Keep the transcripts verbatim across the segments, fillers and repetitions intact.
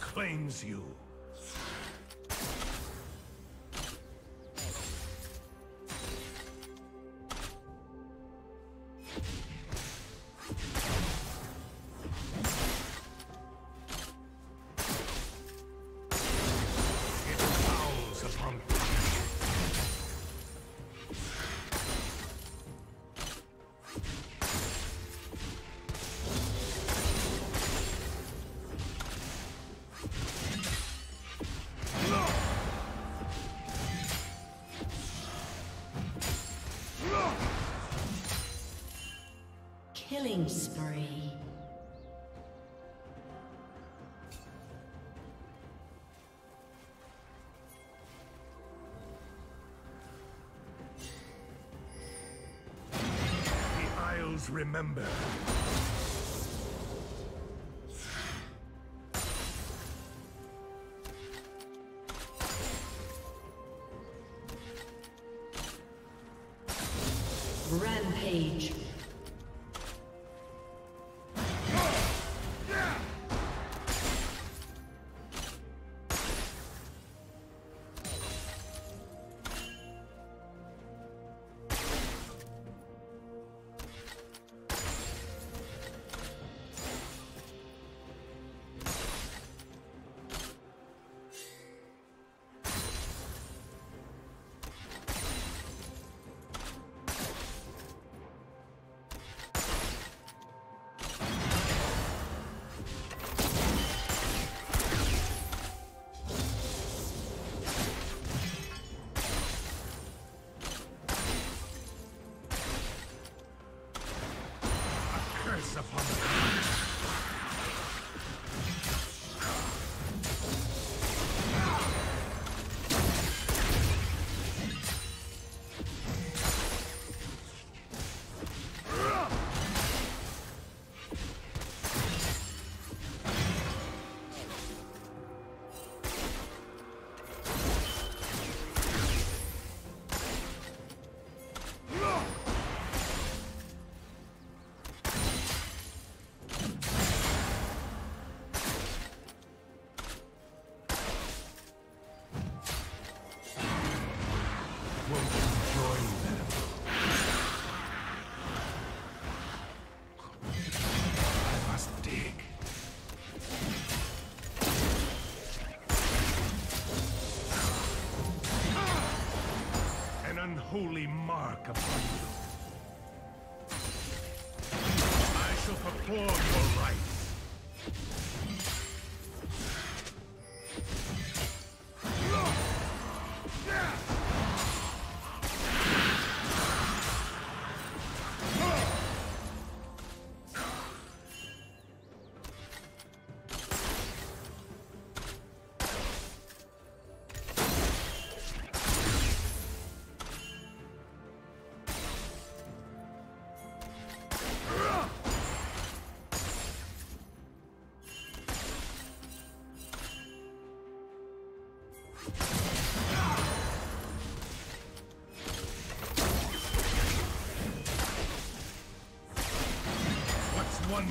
Claims you. Killing spree. The Isles remember. Rampage. Holy mark upon you. I shall perform your rites. One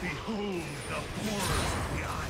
Behold the horrors of the island.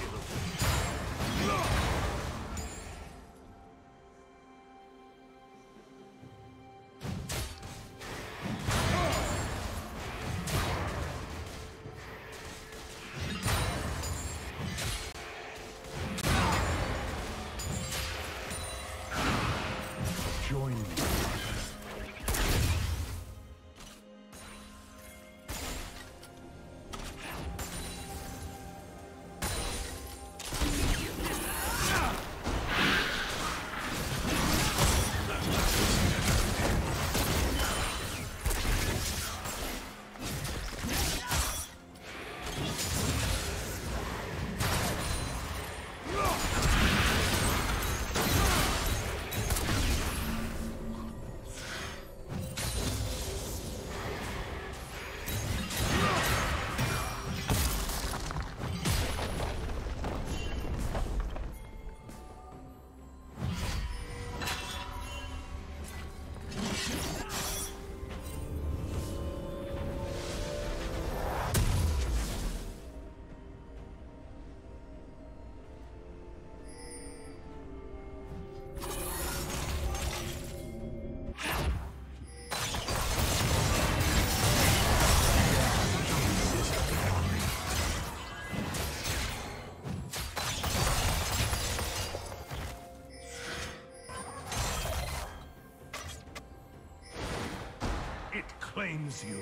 claims you.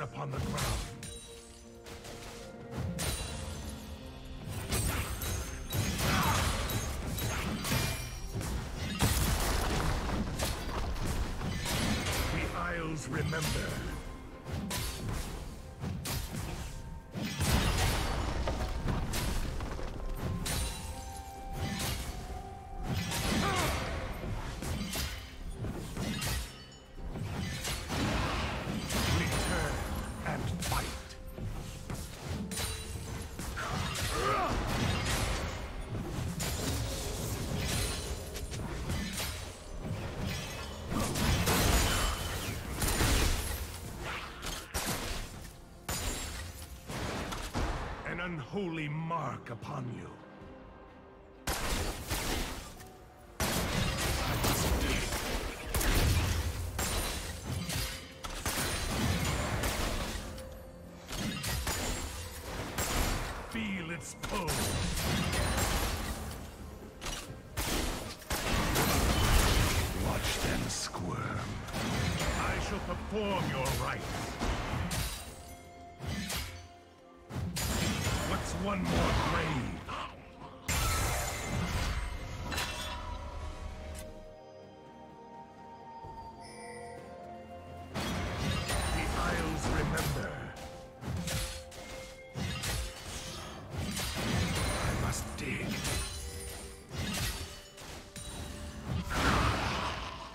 Upon the ground. The Isles remember. Holy mark upon you. Feel its pull. Watch them squirm. I shall perform your rites. One more grave. The Isles remember. I must dig.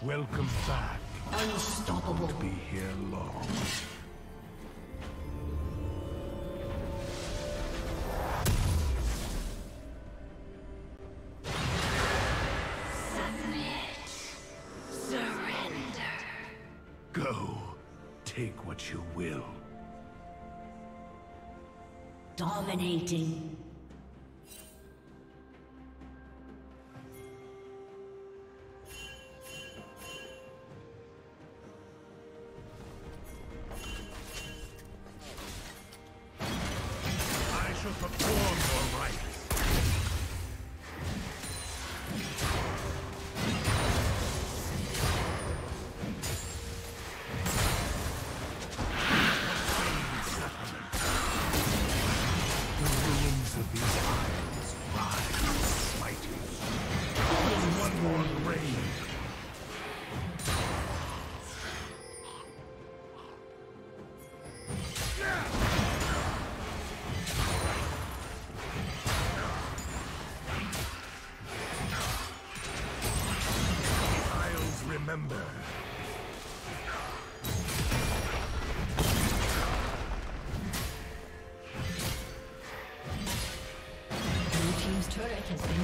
Welcome back. Unstoppable. Don't be here long. Dominating.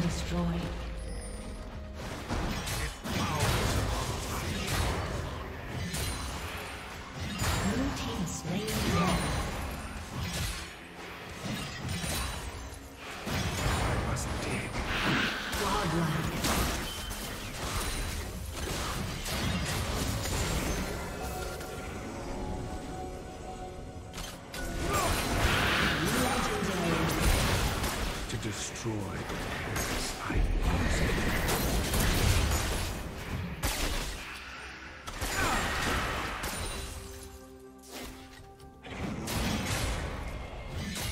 Destroyed. Blue team's turret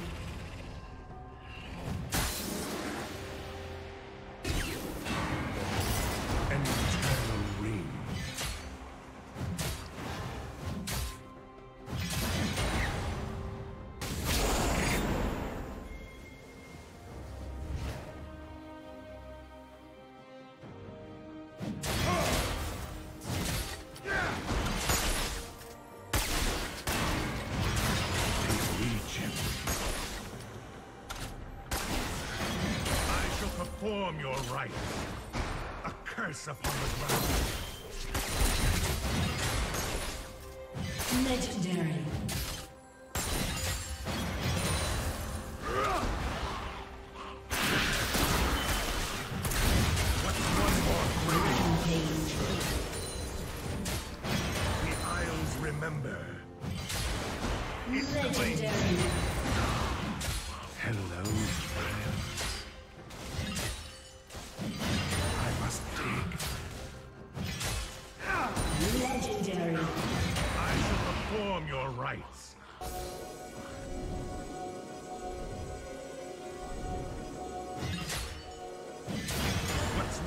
Perform your rites. curse upon the ground. Legendary.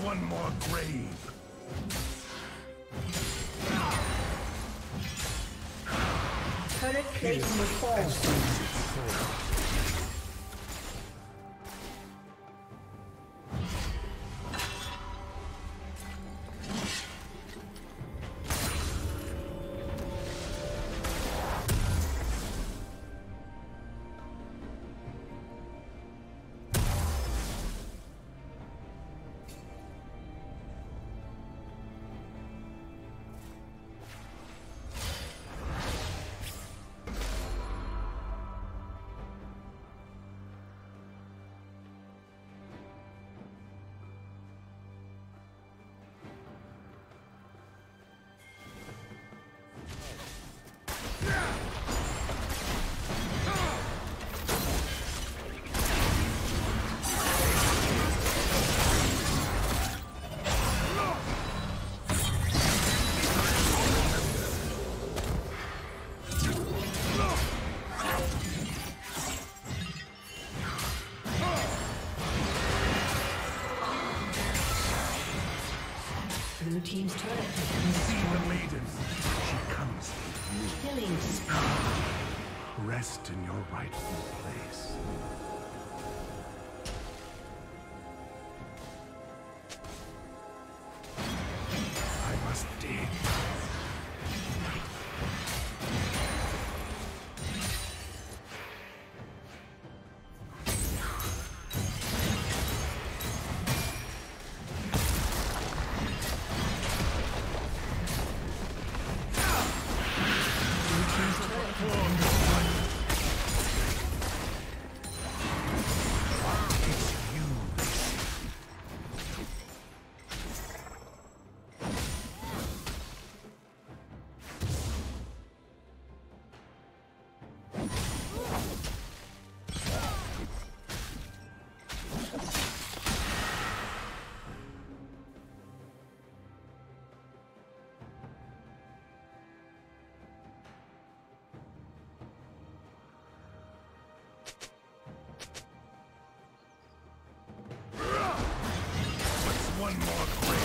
One more grave. Current plate will fall. Blue team's turret has been destroyed. See the maiden. She comes to you. Killing spree. Rest in your rightful place. I must dig. One more grave.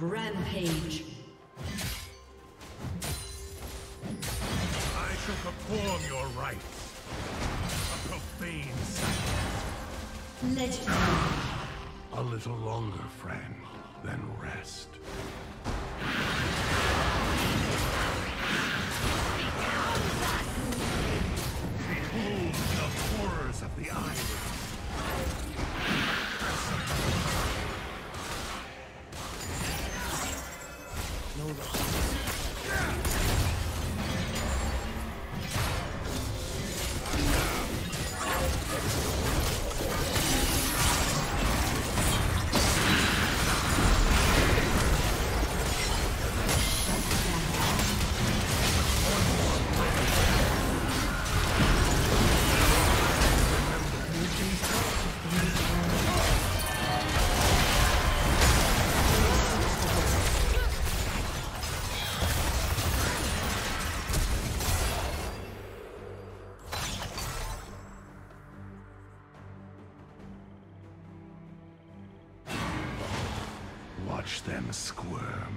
Rampage. I shall perform your rites. A profane sacrifice. Legendary. A little longer, friend, than rest. watch them squirm.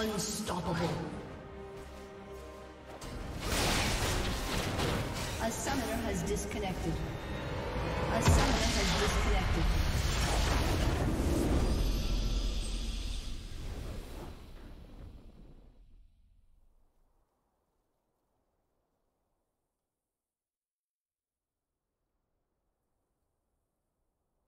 Unstoppable. A summoner has disconnected. A summoner has disconnected.